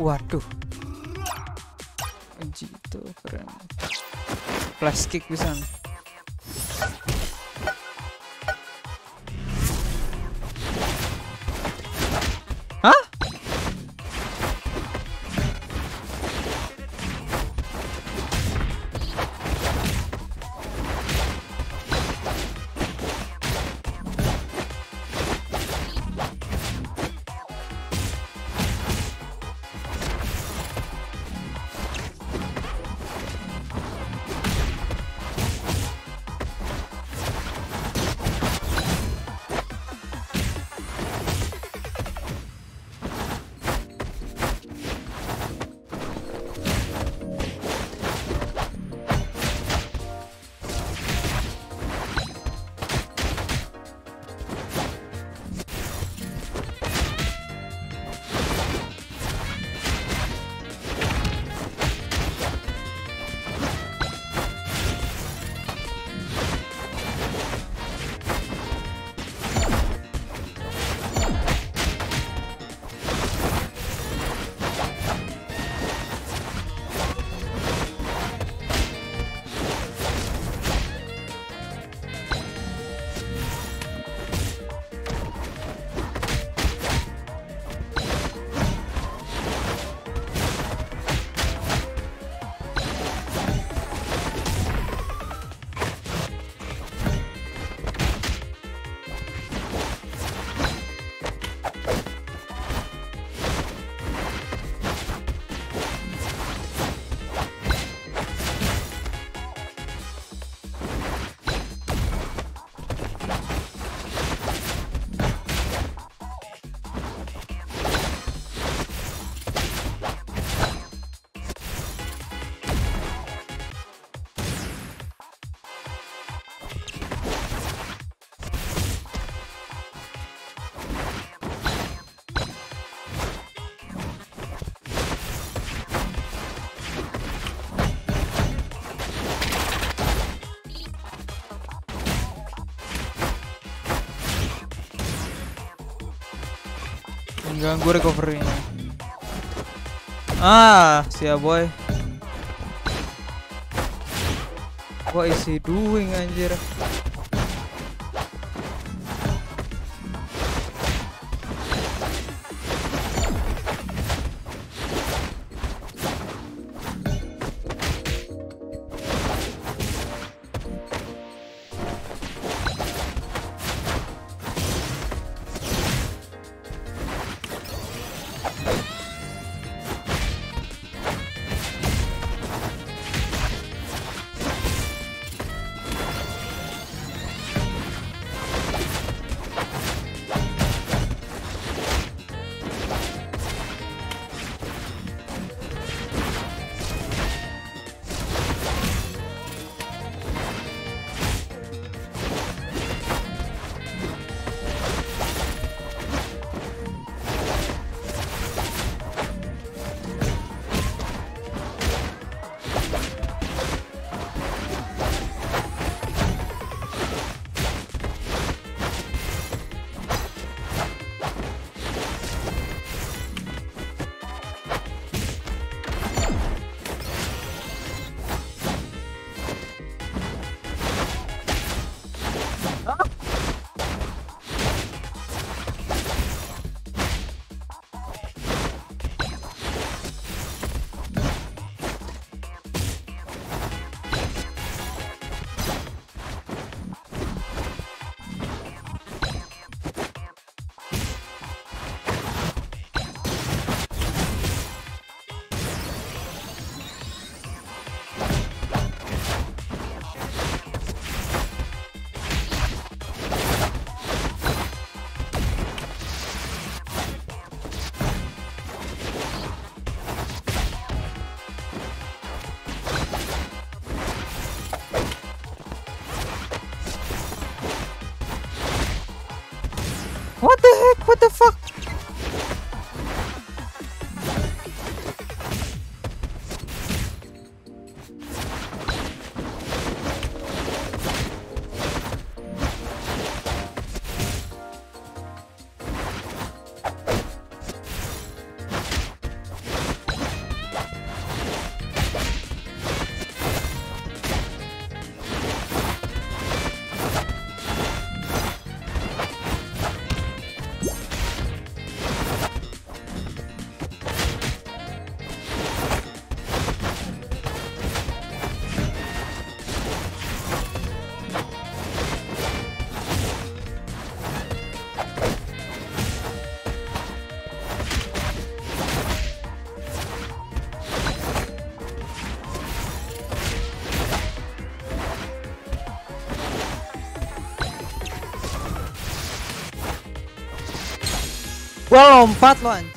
Waduh, gitu keren. Flash kick pisan. Hah? Ganggu recovery-nya. Ah, siap boy. What is he doing anjir? Gua lompat loh.